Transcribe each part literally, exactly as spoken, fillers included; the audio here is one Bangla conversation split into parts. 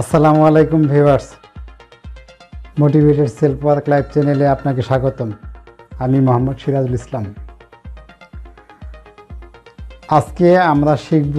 আসসালামু আলাইকুম viewers, motivated self work life চ্যানেলে আপনাকে স্বাগতম। আমি মোহাম্মদ সিরাজুল ইসলাম। আজকে আমরা শিখব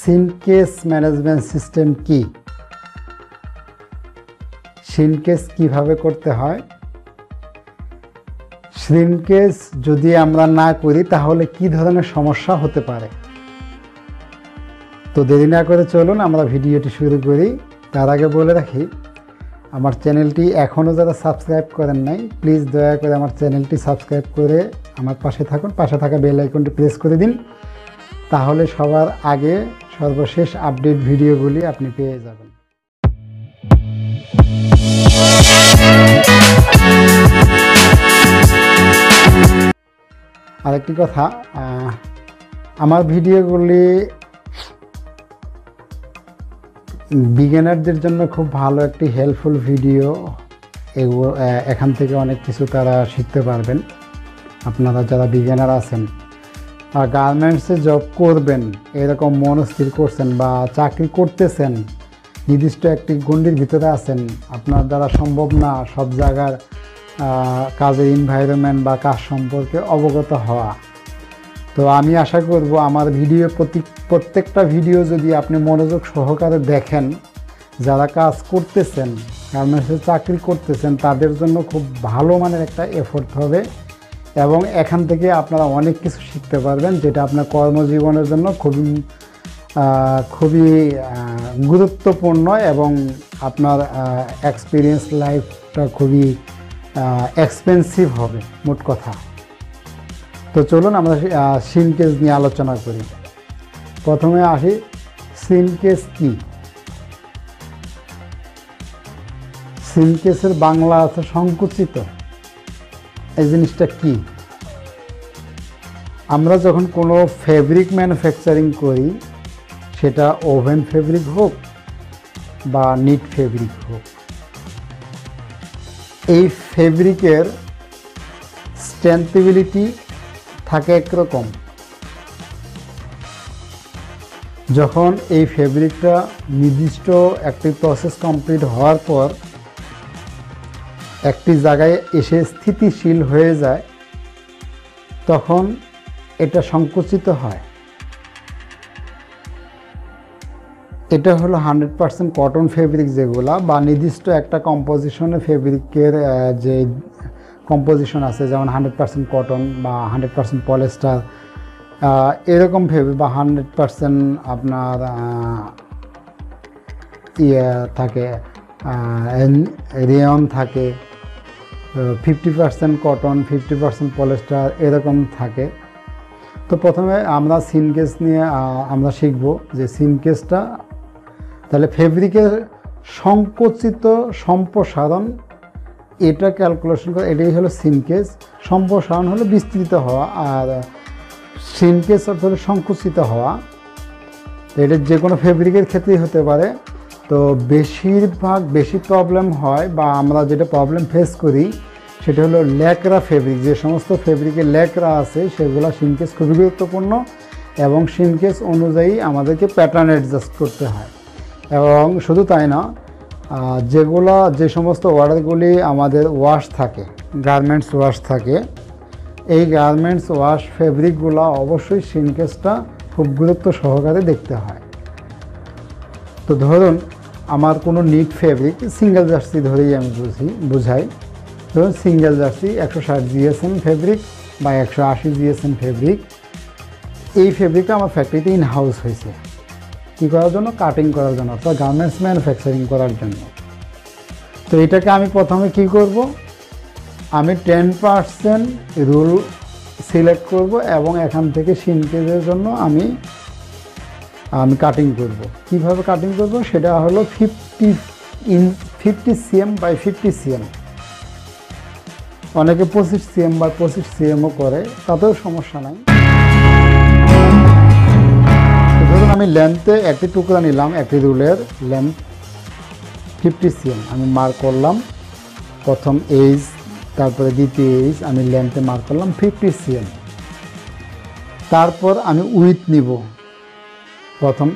সিন কেস ম্যানেজমেন্ট সিস্টেম কি, সিন কেস কীভাবে করতে হয়, সিন কেস যদি আমরা না করি তাহলে কি ধরনের সমস্যা হতে পারে। তো দেরি না করে চলুন আমরা ভিডিওটি শুরু করি। তার আগে বলে রাখি, আমার চ্যানেলটি এখনও যারা সাবস্ক্রাইব করেন নাই, প্লিজ দয়া করে আমার চ্যানেলটি সাবস্ক্রাইব করে আমার পাশে থাকুন, পাশে থাকা বেল আইকনটি প্রেস করে দিন, তাহলে সবার আগে সর্বশেষ আপডেট ভিডিওগুলি আপনি পেয়ে যাবেন। আরেকটি কথা, আমার ভিডিওগুলি বিগিনারদের জন্য খুব ভালো একটি হেল্পফুল ভিডিও, এগুলো এখান থেকে অনেক কিছু তারা শিখতে পারবেন। আপনারা যারা বিগিনার আছেন বা গার্মেন্টসে জব করবেন এরকম মনস্থির করছেন বা চাকরি করতেছেন, নির্দিষ্ট একটি গণ্ডির ভিতরে আছেন, আপনার দ্বারা সম্ভব না সব জায়গার কাজের এনভায়রনমেন্ট বা কাজ সম্পর্কে অবগত হওয়া, তো আমি আশা করব আমার ভিডিও প্রতি প্রত্যেকটা ভিডিও যদি আপনি মনোযোগ সহকারে দেখেন, যারা কাজ করতেছেন গার্মেন্টসে চাকরি করতেছেন তাদের জন্য খুব ভালো মানের একটা এফোর্ট হবে এবং এখান থেকে আপনারা অনেক কিছু শিখতে পারবেন, যেটা আপনার কর্মজীবনের জন্য খুবই খুবই গুরুত্বপূর্ণ এবং আপনার এক্সপিরিয়েন্স লাইফটা খুবই এক্সপেন্সিভ হবে মোট কথা। তো চলুন আমরা সিন কেস নিয়ে আলোচনা করি। প্রথমে আসি সিন কেস কী। সিন কেসের বাংলা আছে সংকুচিত। এই জিনিসটা কি? আমরা যখন কোনো ফেব্রিক ম্যানুফ্যাকচারিং করি, সেটা ওভেন ফেব্রিক হোক বা নিট ফেব্রিক হোক, এই ফেব্রিকের স্ট্রেন্থেবিলিটি থাকে একরকম। যখন এই ফেব্রিকটা নির্দিষ্ট একটি প্রসেস কমপ্লিট হওয়ার পর একটি জায়গায় এসে স্থিতিশীল হয়ে যায়, তখন এটা সংকুচিত হয়। এটা হলো হান্ড্রেড পারসেন্ট কটন ফেব্রিক যেগুলা, বা নির্দিষ্ট একটা কম্পোজিশনে ফেব্রিকের যে কম্পোজিশন আছে, যেমন হান্ড্রেড পারসেন্ট কটন বা হান্ড্রেড পারসেন্ট পলিয়েস্টার এরকম ফেব্রিক, বা হান্ড্রেড পারসেন্ট আপনার ইয়ে থাকে, রেয়ন থাকে, fifty percent cotton fifty percent polyester এরকম থাকে। তো প্রথমে আমরা সিন কেস নিয়ে আমরা শিখব যে সিন কেসটা তাহলে ফেব্রিকের সংকুচিত সম্প্রসারণ, এটা ক্যালকুলেশন করা, এটাই হলো সিন কেস। সম্প্রসারণ হলো বিস্তৃত হওয়া, আর সিন কেস অর্থ হলো সংকুচিত হওয়া। এটা যে কোনো ফেব্রিকের ক্ষেত্রেই হতে পারে। তো বেশিরভাগ বেশি প্রবলেম হয় বা আমরা যেটা প্রবলেম ফেস করি সেটা হলো ল্যাকরা ফেব্রিক। যে সমস্ত ফেব্রিকে ল্যাকরা আছে সেগুলো সিন কেস খুবই গুরুত্বপূর্ণ, এবং সিন কেস অনুযায়ী আমাদেরকে প্যাটার্ন অ্যাডজাস্ট করতে হয়। এবং শুধু তাই না, যেগুলো যে সমস্ত অর্ডারগুলি আমাদের ওয়াশ থাকে, গার্মেন্টস ওয়াশ থাকে, এই গার্মেন্টস ওয়াশ ফেব্রিকগুলো অবশ্যই সিন কেসটা খুব গুরুত্ব সহকারে দেখতে হয়। তো ধরুন আমার কোনো নিট ফেব্রিক, সিঙ্গেল জার্সি ধরেই আমি বুঝি বুঝাই ধরুন সিঙ্গেল জার্সি একশো ষাট জিএসএম ফেব্রিক বা একশো আশি জিএসএম ফেব্রিক। এই ফেব্রিকটা আমার ফ্যাক্টরিতে ইন হাউস হয়েছে, কী করার জন্য? কাটিং করার জন্য, অর্থাৎ গার্মেন্টস ম্যানুফ্যাকচারিং করার জন্য। তো এটাকে আমি প্রথমে কি করব, আমি টেন পারসেন্ট রুল সিলেক্ট করব এবং এখান থেকে সিন কেসের জন্য আমি আমি কাটিং করব। কিভাবে কাটিং করব সেটা হলো fifty in fifty cm by fifty cm, অনেকে পঁচিশ সিএম বা পঁচিশ সিএমও করে, তাতেও সমস্যা নাই। ধরুন আমি লেন্থে একটি টুকরা নিলাম, একটি রুলের লেন্থ ফিফটি সিএম আমি মার্ক করলাম, প্রথম এইজ তারপরে দ্বিতীয় এইজ আমি লেন্থে মার্ক করলাম ফিফটি সিএম। তারপর আমি উইথ নিব, প্রথম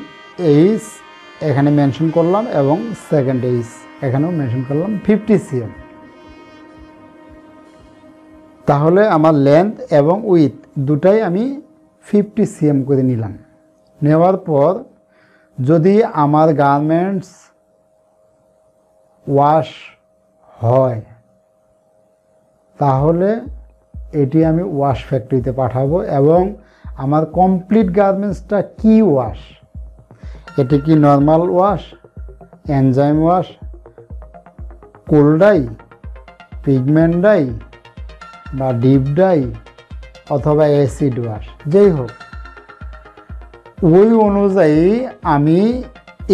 এইজ এখানে মেনশন করলাম এবং সেকেন্ড এজ এখানেও মেনশন করলাম fifty সেন্টিমিটার। তাহলে আমার লেন্থ এবং উইথ দুটাই আমি fifty সেন্টিমিটার করে নিলাম। নেওয়ার পর যদি আমার গার্মেন্টস ওয়াশ হয় তাহলে এটি আমি ওয়াশ ফ্যাক্টরিতে পাঠাবো এবং আমার কমপ্লিট গার্মেন্টসটা কি ওয়াশ, এটি কি normal wash, enzyme wash, cold dye, pigment dye বা ডিপ ডাই অথবা অ্যাসিড ওয়াশ, যেই হোক ওই অনুযায়ী আমি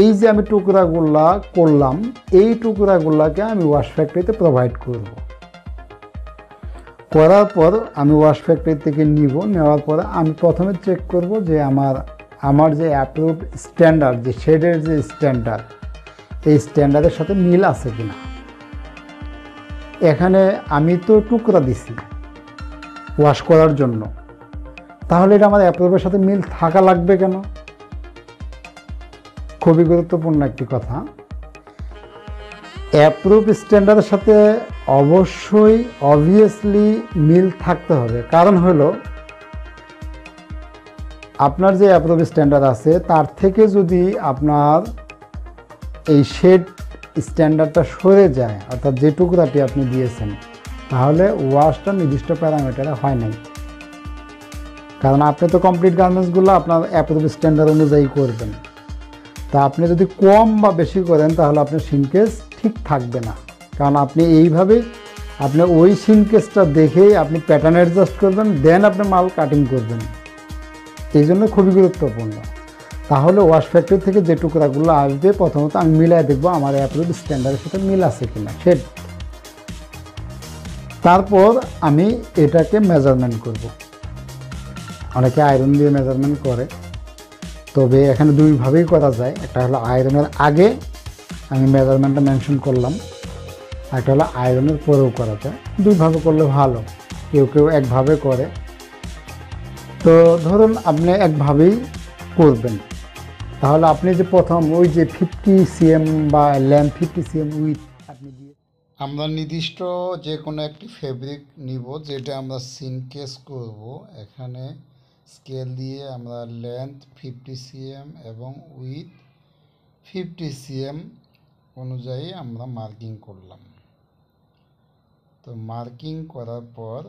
এই যে আমি টুকরাগুলা করলাম এই টুকরাগুলাকে আমি ওয়াশ ফ্যাক্টরিতে প্রোভাইড করব। করার পর আমি ওয়াশ ফ্যাক্টরি থেকে নিব, নেওয়ার পরে আমি প্রথমে চেক করব যে আমার আমার যে অ্যাপ্রুভড স্ট্যান্ডার্ড যে শেডের যে স্ট্যান্ডার্ড এই স্ট্যান্ডার্ডের সাথে মিল আছে কি না। এখানে আমি তো টুকরা দিছি ওয়াশ করার জন্য, তাহলে এটা আমার অ্যাপ্রুভের সাথে মিল থাকা লাগবে কেন? খুবই গুরুত্বপূর্ণ একটি কথা, অ্যাপ্রুভ স্ট্যান্ডার্ডের সাথে অবশ্যই অবভিয়াসলি মিল থাকতে হবে। কারণ হলো আপনার যে অ্যাপ্রুভ স্ট্যান্ডার্ড আছে তার থেকে যদি আপনার এই শেড স্ট্যান্ডার্ডটা সরে যায়, অর্থাৎ যে টুকরাটি আপনি দিয়েছেন, তাহলে ওয়াশটা নির্দিষ্ট প্যারামিটারে হয় নাই। কারণ আপনি তো কমপ্লিট গার্মেন্টসগুলো আপনার অ্যাপ্রুভ স্ট্যান্ডার্ড অনুযায়ী করবেন, তা আপনি যদি কম বা বেশি করেন তাহলে আপনার সিনকেস ঠিক থাকবে না। কারণ আপনি এইভাবেই আপনি ওই সিনকেসটা দেখেই আপনি প্যাটার্ন অ্যাডজাস্ট করবেন, দেন আপনি মাল কাটিং করবেন। এই জন্য খুবই গুরুত্বপূর্ণ। তাহলে ওয়াশ ফ্যাক্টরি থেকে যে টুকরাগুলো আসবে প্রথমত আমি মিলাই দেখবো আমার অ্যাপ্রুভ স্ট্যান্ডার্ডের সাথে মিল আছে কিনা সেট, তারপর আমি এটাকে মেজারমেন্ট করব। অনেকে আয়রন দিয়ে মেজারমেন্ট করে, তবে এখানে দুইভাবেই করা যায়, একটা হলো আয়রনের আগে আমি মেজারমেন্টটা মেনশন করলাম, একটা হলো আয়রনের পরেও করা যায়। দুইভাবে করলে ভালো, কেউ কেউ একভাবে করে। তো ধরুন আপনি একভাবেই করবেন, তাহলে আপনি যে প্রথম ওই যে fifty সেন্টিমিটার বা লেন্থ fifty সেন্টিমিটার উইথ আপনি দিয়ে আমরা নির্দিষ্ট যে কোনো একটি ফেব্রিক নিব যেটা আমরা সিনকেস করব। এখানে স্কেল দিয়ে আমরা লেন্থ fifty সেন্টিমিটার এবং উইথ fifty সেন্টিমিটার অনুযায়ী আমরা মার্কিং করলাম। তো মার্কিং করার পর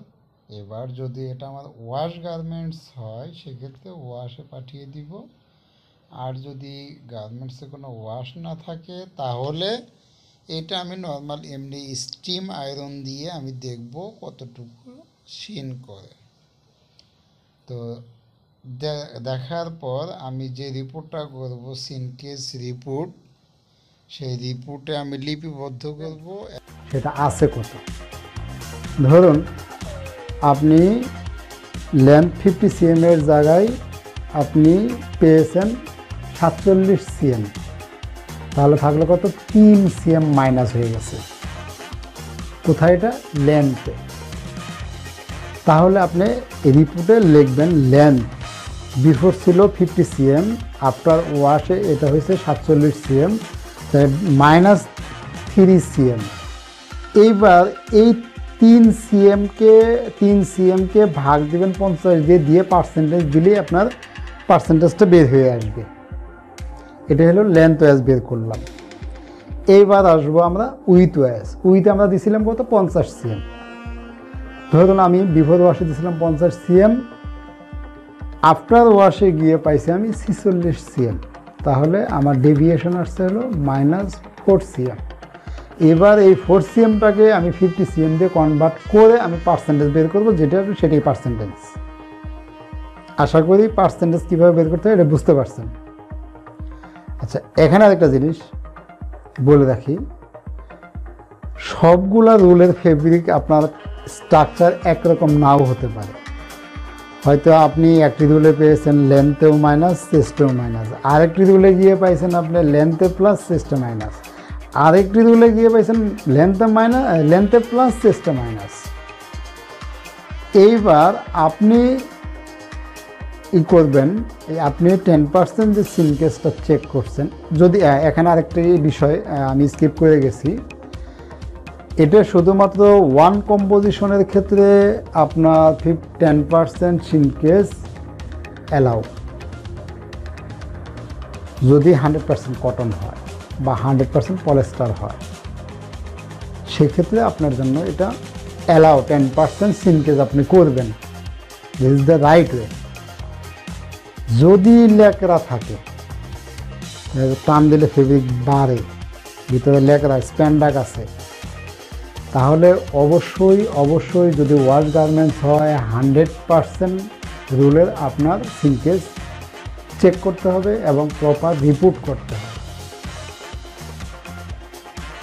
এবার যদি এটা আমার ওয়াশ গার্মেন্টস হয় সেক্ষেত্রে ওয়াশে পাঠিয়ে দিব, আর যদি গার্মেন্টসে কোনো ওয়াশ না থাকে তাহলে এটা আমি নর্মাল এমনি স্টিম আয়রন দিয়ে আমি দেখব কতটুকু শিন করে। তো দেখার পর আমি যে রিপোর্টটা করব সিনকেস রিপোর্ট, সেই রিপোর্টে আমি লিপিবদ্ধ করব সেটা আছে কত। ধরুন আপনি লেন্থ fifty সেন্টিমিটার এর জায়গায় আপনি পেয়েছেন সাতচল্লিশ সেন্টিমিটার, তাহলে থাকলে কত তিন সেন্টিমিটার মাইনাস হয়ে গেছে। কোথায়? এটা লেন্থে। তাহলে আপনি রিপোর্টে লিখবেন লেন্থ বিফোর ছিল fifty সেন্টিমিটার, আফটার ওয়াশে এটা হয়েছে সাতচল্লিশ সেন্টিমিটার, তাই মাইনাস থ্রি সেন্টিমিটার। এইবার এই তিন সিএমকে তিন সিএমকে ভাগ দেবেন পঞ্চাশ দিয়ে দিয়ে পার্সেন্টেজ দিলেই আপনার পার্সেন্টেজটা বের হয়ে আসবে। এটা হলো লেন্থ ওয়াইজ বের করলাম। এইবার আসবো আমরা উইথ ওয়াইজ। উইথ আমরা দিছিলাম কত? পঞ্চাশ সেন্টিমিটার। ধরুন আমি বিফোর ওয়াশে দিয়েছিলাম পঞ্চাশ সেন্টিমিটার, আফটার ওয়াশে গিয়ে পাইছি আমি ছেচল্লিশ সেন্টিমিটার, তাহলে আমার ডেভিয়েশন আসছে হলো মাইনাস ফোর সেন্টিমিটার। এবার এই ফোর সেন্টিমিটারটাকে আমি fifty সেন্টিমিটার দিয়ে কনভার্ট করে আমি পার্সেন্টেজ বের করব, যেটা সেটাই পার্সেন্টেজ। আশা করি পার্সেন্টেজ কীভাবে বের করতে হয় এটা বুঝতে পারছেন। আচ্ছা, এখানে আরেকটা জিনিস বলে রাখি, সবগুলা রুলের ফেব্রিক আপনার স্ট্রাকচার একরকম নাও হতে পারে। হয়তো আপনি একটি রুলে পেয়েছেন লেন্থেও মাইনাস চেস্টেও মাইনাস, আরেকটি রুলে গিয়ে পাইছেন আপনি লেন্থে প্লাস চেস্টে মাইনাস, আরেকটি রুলে গিয়ে পাইছেন লেন্থে মাইনাস লেন্থে প্লাস চেস্টে মাইনাস। এইবার আপনি ই করবেন, আপনি টেন পার্সেন্ট যে সিন কেসটা চেক করছেন, যদি এখানে আরেকটি বিষয় আমি স্কিপ করে গেছি, এটা শুধুমাত্র ওয়ান কম্পোজিশনের ক্ষেত্রে আপনার ফিফ ten percent shrinkage allow, যদি হান্ড্রেড পার্সেন্ট কটন হয় বা হান্ড্রেড পার্সেন্ট পলিয়েস্টার হয়, সেক্ষেত্রে আপনার জন্য এটা allow ten percent shrinkage আপনি করবেন। This is the right way. যদি লেকড়া থাকে, টান দিলে ফেব্রিক বাড়ে, ভিতরে লেকড়া স্প্যান্ডাক আছে, তাহলে অবশ্যই অবশ্যই যদি ওয়ার্ক গার্মেন্টস হয় হান্ড্রেড পার্সেন্ট রুলের আপনার সিন কেস চেক করতে হবে এবং প্রপার রিপোর্ট করতে হবে।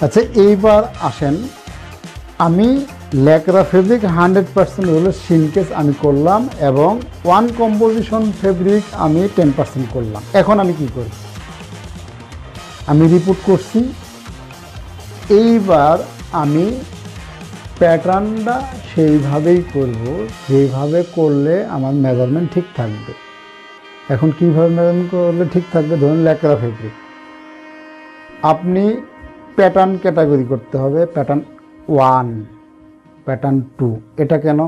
আচ্ছা, এইবার আসেন, আমি লেকরা ফেব্রিক হান্ড্রেড পার্সেন্ট রুলের সিন কেস আমি করলাম এবং ওয়ান কম্পোজিশন ফেব্রিক আমি টেন পার্সেন্ট করলাম। এখন আমি কি করি? আমি রিপোর্ট করছি। এইবার আমি প্যাটার্নটা সেইভাবেই করব, সেইভাবে করলে আমার মেজারমেন্ট ঠিক থাকবে। এখন কীভাবে মেজারমেন্ট করলে ঠিক থাকবে? ধরুন লেকরা ফেব্রিক, আপনি প্যাটার্ন ক্যাটাগরি করতে হবে, প্যাটার্ন ওয়ান, প্যাটার্ন টু। এটা কেন?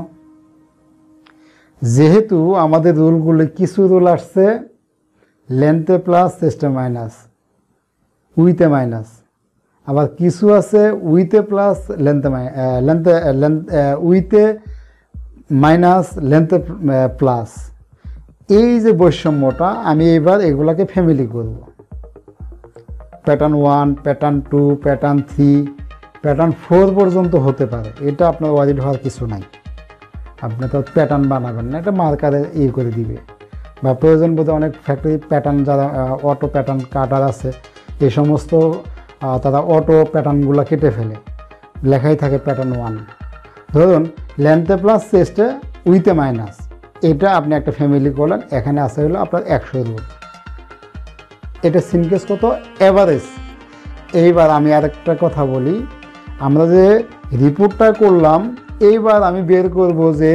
যেহেতু আমাদের রুলগুলো কিছু রুল আসছে লেন্থে প্লাস চেস্টে মাইনাস উইথে মাইনাস, আবার কিছু আছে উইথে প্লাস লেন্থে লেন্থে উইথে মাইনাস লেন্থে প্লাস। এই যে বৈষম্যটা, আমি এবার এগুলাকে ফ্যামিলি করব। Pattern one, pattern two, pattern three, pattern four পর্যন্ত হতে পারে। এটা আপনার ওয়ারিড হওয়ার কিছু নাই। আপনি তো প্যাটার্ন বানাবেন না, এটা মার্কারে ইয়ে করে দিবে, বা প্রয়োজন বোধ অনেক ফ্যাক্টরি প্যাটার্ন যারা অটো প্যাটার্ন কাটার আছে, এই সমস্ত তারা অটো প্যাটার্নগুলো কেটে ফেলে, লেখাই থাকে প্যাটার্ন ওয়ান। ধরুন লেন্থে প্লাস চেস্টে উইথে মাইনাস, এটা আপনি একটা ফ্যামিলি করলেন। এখানে আসা হলো আপনার একশো রুল। এটা সিনকেস কত? অ্যাভারেজ। এইবার আমি আরেকটা কথা বলি, আমরা যে রিপোর্টটা করলাম, এইবার আমি বের করব যে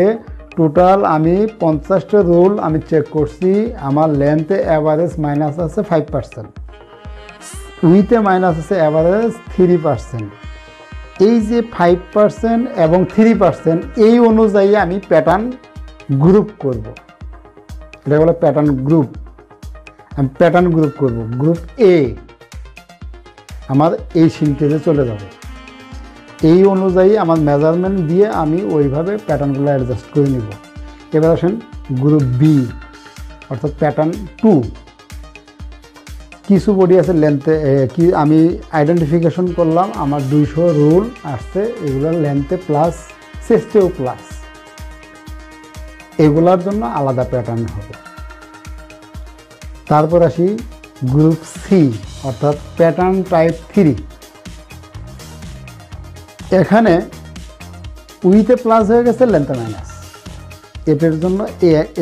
টোটাল আমি পঞ্চাশটা রুল আমি চেক করছি, আমার লেন্থে অ্যাভারেজ মাইনাস আছে ফাইভ পার্সেন্ট, উইথে মাইনাস আছে অ্যাভারেজ থ্রি পার্সেন্ট। এই যে ফাইভ পার্সেন্ট এবং থ্রি পার্সেন্ট, এই অনুযায়ী আমি প্যাটার্ন গ্রুপ করব। এটা বলে প্যাটার্ন গ্রুপ। আমি প্যাটার্ন গ্রুপ করব, গ্রুপ এ আমার এই সিনকেসে চলে যাবে। এই অনুযায়ী আমার মেজারমেন্ট দিয়ে আমি ওইভাবে প্যাটার্নগুলো অ্যাডজাস্ট করে নেব। এবার আসেন গ্রুপ বি, অর্থাৎ প্যাটার্ন টু। কিছু বডি আছে লেন্থে, কি আমি আইডেন্টিফিকেশন করলাম, আমার দুইশো রুল আসছে, এগুলো লেন্থে প্লাস চেস্টেও প্লাস, এগুলার জন্য আলাদা প্যাটার্ন হবে। তারপর আসি গ্রুপ সি, অর্থাৎ প্যাটার্ন টাইপ থ্রি। এখানে উইথে প্লাস হয়ে গেছে, লেন্থে মাইনাস। এটার জন্য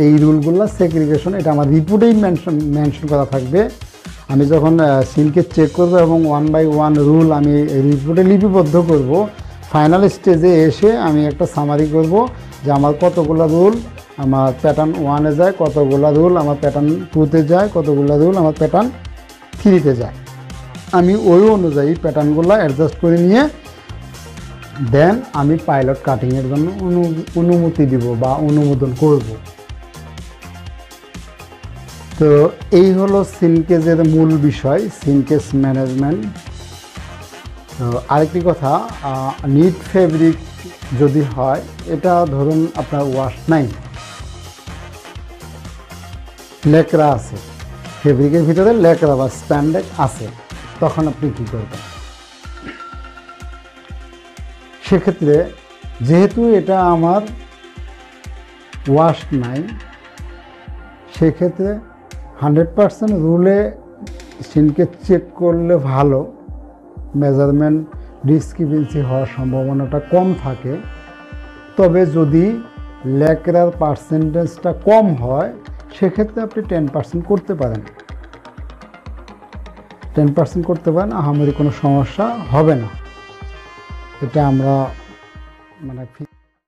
এই রুলগুলো সেগ্রিগেশন, এটা আমার রিপোর্টেই মেনশন মেনশন করা থাকবে। আমি যখন সিনকে চেক করব এবং ওয়ান বাই ওয়ান রুল আমি রিপোর্টে লিপিবদ্ধ করব, ফাইনাল স্টেজে এসে আমি একটা সামারি করব যে আমার কতগুলো রুল আমার প্যাটার্ন ওয়ানে যায়, কতগুলো রুল আমার প্যাটার্ন টুতে যায়, কতগুলো রুল আমার প্যাটার্ন থ্রিতে যায়। আমি ওই অনুযায়ী প্যাটার্নগুলো অ্যাডজাস্ট করে নিয়ে দেন আমি পাইলট কাটিংয়ের জন্য অনুমতি দিব বা অনুমোদন করব। তো এই হলো সিনকেসের মূল বিষয়, সিনকেস ম্যানেজমেন্ট। তো আরেকটি কথা, নিট ফেব্রিক যদি হয়, এটা ধরুন আপনার ওয়াশ নাই, লেকরা আছে, ফেব্রিকের ভিতরে লেকরা বা স্প্যান্ডেক আছে, তখন আপনি কী করবেন? সেক্ষেত্রে যেহেতু এটা আমার ওয়াশ নাই, সেক্ষেত্রে হান্ড্রেড পার্সেন্ট রুলে সিনকে চেক করলে ভালো, মেজারমেন্ট ডিসক্রিপেন্সি হওয়ার সম্ভাবনাটা কম থাকে। তবে যদি লেকরার পার্সেন্টেজটা কম হয়, সেক্ষেত্রে আপনি টেন পার্সেন্ট করতে পারেন, টেন পার্সেন্ট করতে পারেন, আহামরি কোনো সমস্যা হবে না। এটা আমরা মানে